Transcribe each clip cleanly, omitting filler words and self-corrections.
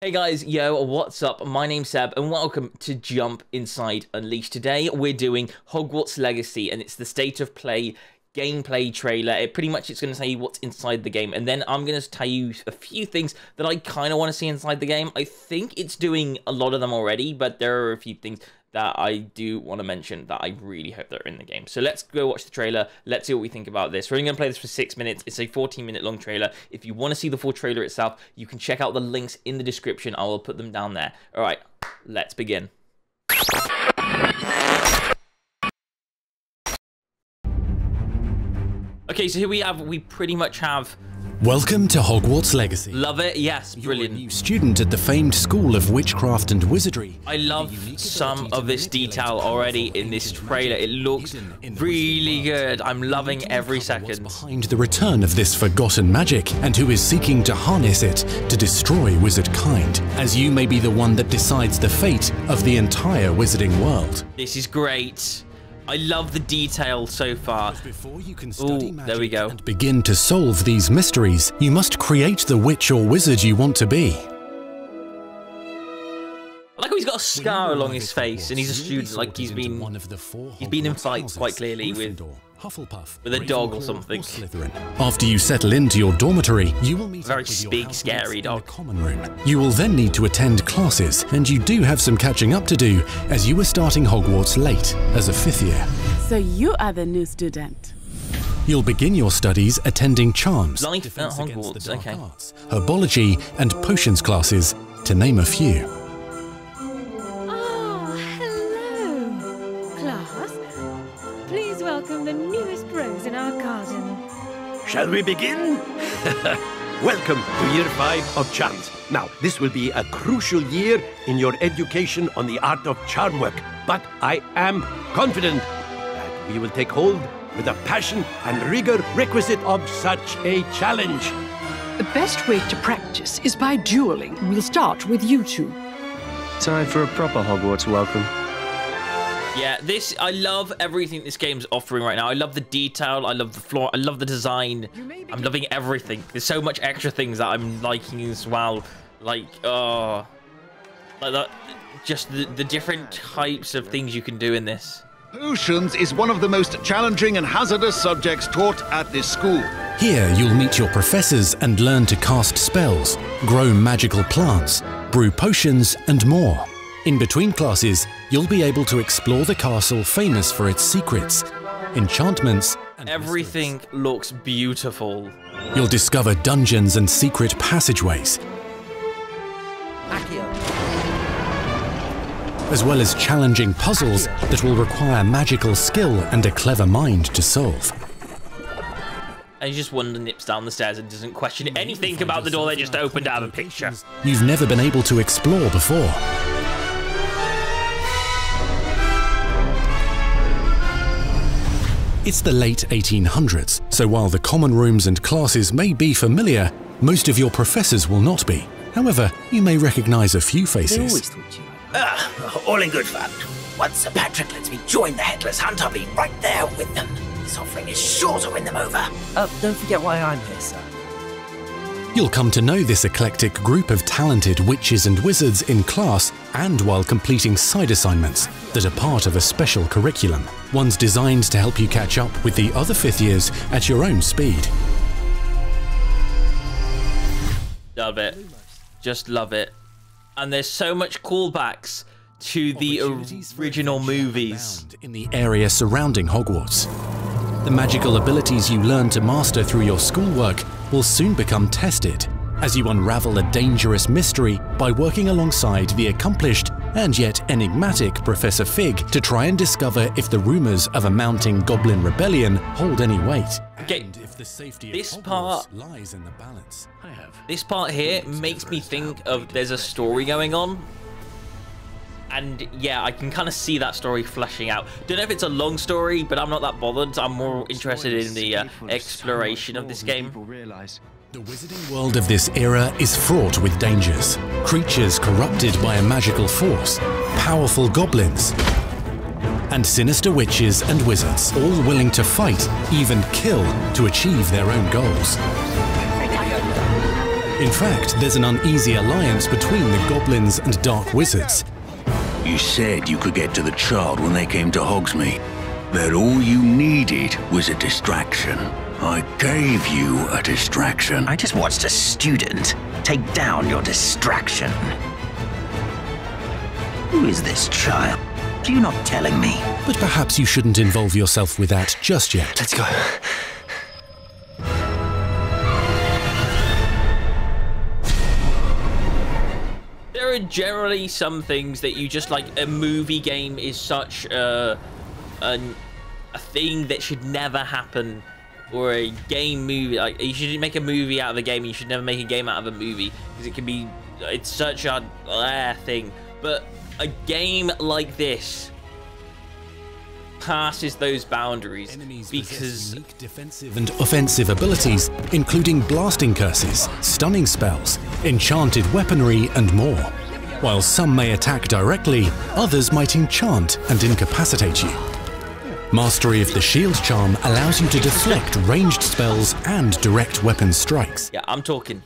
Hey guys, yo, what's up? My name's Seb and welcome to Jump Inside Unleashed. Today we're doing Hogwarts Legacy and it's the state of play gameplay trailer. It's going to tell you what's inside the game, and then I'm going to tell you a few things that I kind of want to see inside the game. I think it's doing a lot of them already, but there are a few things that I do want to mention that I really hope they're in the game. So let's go watch the trailer. Let's see what we think about this. We're only going to play this for 6 minutes. It's a 14-minute long trailer. If you want to see the full trailer itself, you can check out the links in the description. I will put them down there. All right, let's begin. Okay, so here we pretty much have... Welcome to Hogwarts Legacy. Love it, yes, brilliant. You're a new student at the famed School of Witchcraft and Wizardry. I love some of this detail already in this trailer. It looks really good. I'm loving every second. Behind the return of this forgotten magic, and who is seeking to harness it to destroy wizard kind, as you may be the one that decides the fate of the entire wizarding world. This is great. I love the detail so far. Ooh, there we go. And begin to solve these mysteries, you must create the witch or wizard you want to be. I like how he's got a scar along his face, and he's a student. Like he's been in fights quite clearly with Hufflepuff, with a dog or something. After you settle into your dormitory, you will meet very big, scary dog. Common room. You will then need to attend classes, and you do have some catching up to do, as you were starting Hogwarts late as a 5th year. So you are the new student. You'll begin your studies attending charms, life at Hogwarts, okay, arts, herbology, and potions classes, to name a few. Shall we begin? Welcome to Year 5 of Charms. Now, this will be a crucial year in your education on the art of charm work, but I am confident that we will take hold with the passion and rigor requisite of such a challenge. The best way to practice is by dueling. We'll start with you two. Time for a proper Hogwarts welcome. Yeah, this, I love everything this game's offering right now. I love the detail, I love the floor, I love the design. I'm loving everything. There's so much extra things that I'm liking as well. Like, oh, like that, just the different types of things you can do in this. Potions is one of the most challenging and hazardous subjects taught at this school. Here, you'll meet your professors and learn to cast spells, grow magical plants, brew potions, and more. In between classes, you'll be able to explore the castle famous for its secrets, enchantments, and everything mysteries. Looks beautiful. You'll discover dungeons and secret passageways, Accio, as well as challenging puzzles that will require magical skill and a clever mind to solve. And just one nips down the stairs and doesn't question anything about the door they just opened out of a picture. You've never been able to explore before. It's the late 1800s, so while the common rooms and classes may be familiar, most of your professors will not be. However, you may recognize a few faces. All in good fun. Once Sir Patrick lets me join the Headless Hunt, I'll be right there with them. This offering is sure to win them over. Don't forget why I'm here, sir. You'll come to know this eclectic group of talented witches and wizards in class and while completing side assignments that are part of a special curriculum. One's designed to help you catch up with the other 5th years at your own speed. Love it. Just love it. And there's so much callbacks to the original movies in the area surrounding Hogwarts. The magical abilities you learn to master through your schoolwork will soon become tested as you unravel a dangerous mystery by working alongside the accomplished and yet enigmatic Professor Fig to try and discover if the rumours of a mounting goblin rebellion hold any weight. Okay, and if the safety of Hogwarts lies in the balance. This part here makes me think of there's a story going on. And yeah, I can kind of see that story fleshing out. Don't know if it's a long story, but I'm not that bothered. I'm more interested in the exploration of this game. The wizarding world of this era is fraught with dangers. Creatures corrupted by a magical force, powerful goblins, and sinister witches and wizards, all willing to fight, even kill, to achieve their own goals. In fact, there's an uneasy alliance between the goblins and dark wizards. You said you could get to the child when they came to Hogsmeade. That all you needed was a distraction. I gave you a distraction. I just watched a student take down your distraction. Who is this child? Are you not telling me? But perhaps you shouldn't involve yourself with that just yet. Let's go. There are generally some things that you just like. A movie game is such a thing that should never happen, or a game movie. Like, you should make a movie out of a game, and you should never make a game out of a movie because it can be. It's such a thing, but. A game like this passes those boundaries because unique defensive and offensive abilities, including blasting curses, stunning spells, enchanted weaponry, and more. While some may attack directly, others might enchant and incapacitate you. Mastery of the Shield Charm allows you to deflect ranged spells and direct weapon strikes. Yeah, I'm talking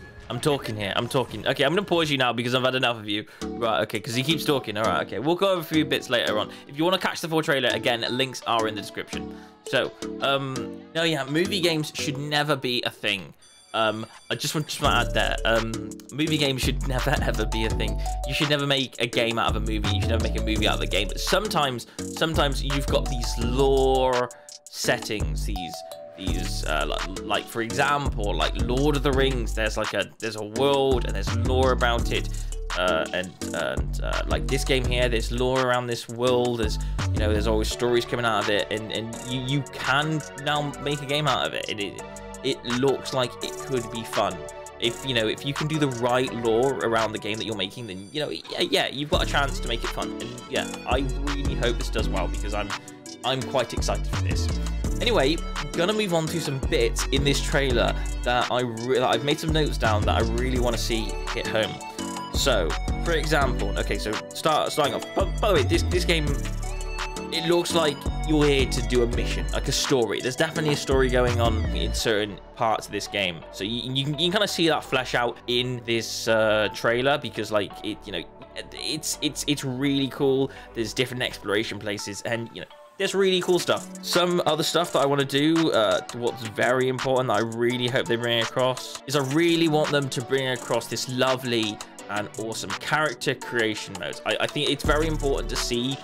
here. Okay, I'm going to pause you now because I've had enough of you. Right, okay, because he keeps talking. All right, okay. We'll go over a few bits later on. If you want to catch the full trailer, again, links are in the description. So, no, yeah, movie games should never be a thing. I just want to add that. Movie games should never, ever be a thing. You should never make a game out of a movie. You should never make a movie out of a game. But sometimes you've got these lore settings, like for example, like Lord of the Rings, there's a world and there's lore about it, and like this game here, there's lore around this world. There's, you know, there's always stories coming out of it, and you can now make a game out of it, and it looks like it could be fun. If you know, if you can do the right lore around the game that you're making, then you know, yeah, you've got a chance to make it fun. And yeah, I really hope this does well because I'm quite excited for this. Anyway, gonna move on to some bits in this trailer that I've made some notes down that I really want to see hit home. So, for example, okay, so starting off. By the way, this game, it looks like you're here to do a mission, like a story. There's definitely a story going on in certain parts of this game, so you can kind of see that flesh out in this trailer because, like, it, you know, it's really cool. There's different exploration places, and you know. There's really cool stuff. Some other stuff that I want to do, what's very important that I really hope they bring across, is I really want them to bring across this lovely and awesome character creation mode. I think it's very important to see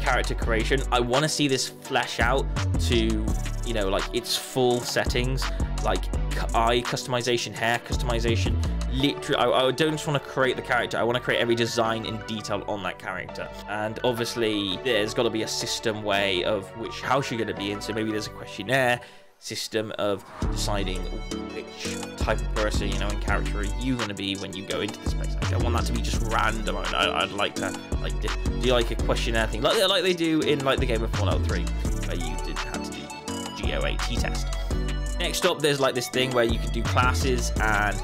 character creation. I want to see this flesh out to, you know, like its full settings, like eye customization, hair customization. Literally, I don't just want to create the character. I want to create every design in detail on that character. And obviously, there's got to be a system way of which house you're going to be in. So maybe there's a questionnaire system of deciding which type of person, you know, and character are you going to be when you go into this place. I don't want that to be just random. I'd like to like do like a questionnaire thing, like they do in like the game of Fallout 3, where you had to do the GOAT test. Next up, there's like this thing where you can do classes and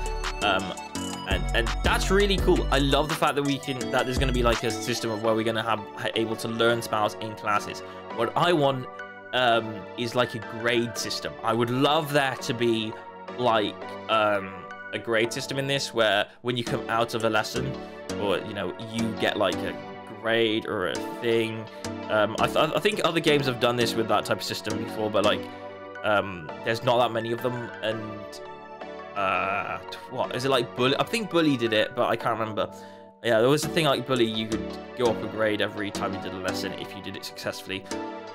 that's really cool. I love the fact that there's going to be like a system of where we're going to have able to learn spells in classes. What I want is like a grade system. I would love there to be like a grade system in this, where when you come out of a lesson, or you know, you get like a grade or a thing. I think other games have done this with that type of system before, but like there's not that many of them. And what is it like Bully? I think Bully did it, but I can't remember. Yeah, there was a thing like Bully. You could go up a grade every time you did a lesson if you did it successfully.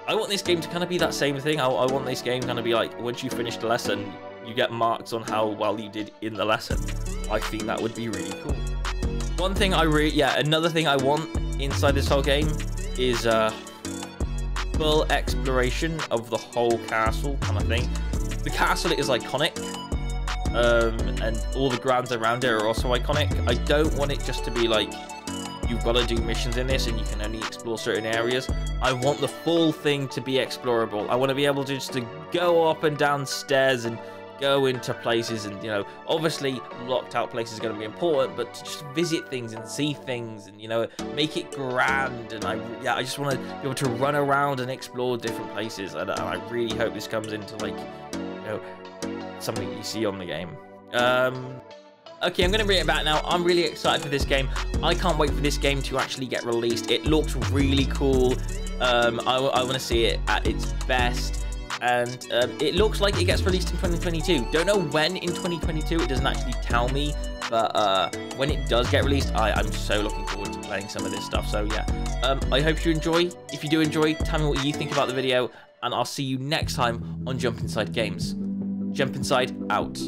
I want this game to kind of be that same thing. I want this game kind of be like, once you finish the lesson, you get marks on how well you did in the lesson. I think that would be really cool. One thing I another thing I want inside this whole game is full exploration of the whole castle kind of thing. The castle is iconic. And all the grounds around it are also iconic. I don't want it just to be like, you've got to do missions in this and you can only explore certain areas. I want the full thing to be explorable. I want to be able to just to go up and down stairs and go into places, and you know, obviously locked out places is going to be important, but to just visit things and see things and, you know, make it grand. And I just want to be able to run around and explore different places, and I really hope this comes into, like, you know, something you see on the game. Okay, I'm going to bring it back now. I'm really excited for this game. I can't wait for this game to actually get released. It looks really cool. I want to see it at its best. And it looks like it gets released in 2022. Don't know when in 2022. It doesn't actually tell me. But when it does get released, I'm so looking forward to playing some of this stuff. So, yeah. I hope you enjoy. If you do enjoy, tell me what you think about the video. And I'll see you next time on Jump Inside Games. Jump Inside, out.